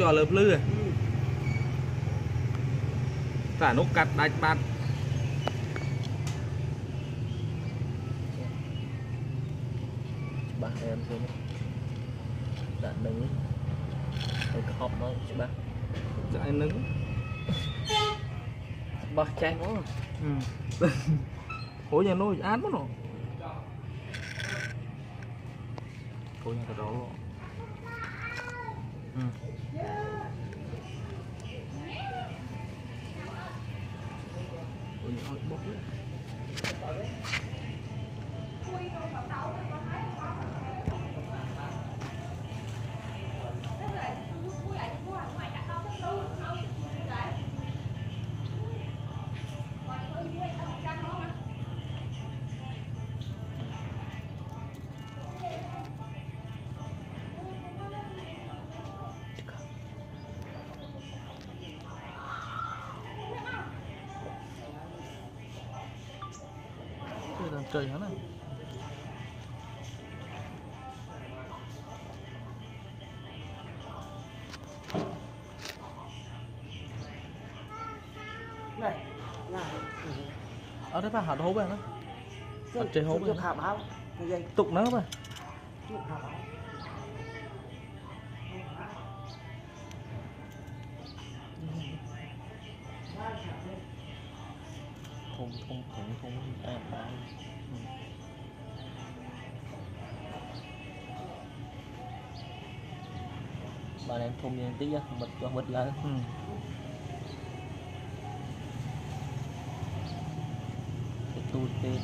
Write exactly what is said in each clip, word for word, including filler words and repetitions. cho lớp lư tả nốt cắt đạch bát bác em thôi đã nứng cái hộp nó bác chạy nứng bác chạy quá ừ hối nhà nuôi án mất rồi hối nhà đó luôn ừ hối nhà bốc trời hả này này này ở đây phải hạt hố vậy đó hạt trời hố vậy tục nó vậy không không không không à, à. Bà này thùng như tí á, bịch cho bịch lên. Ừ. Cái tui tên.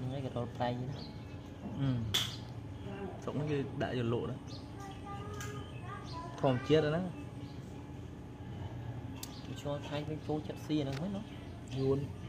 Mấy cái đồ tay gì đó. Ừ. Sống cái đại dần lộ đó. Không chết rồi đó cho thay cái phố chặt xe nữa mới nó luôn.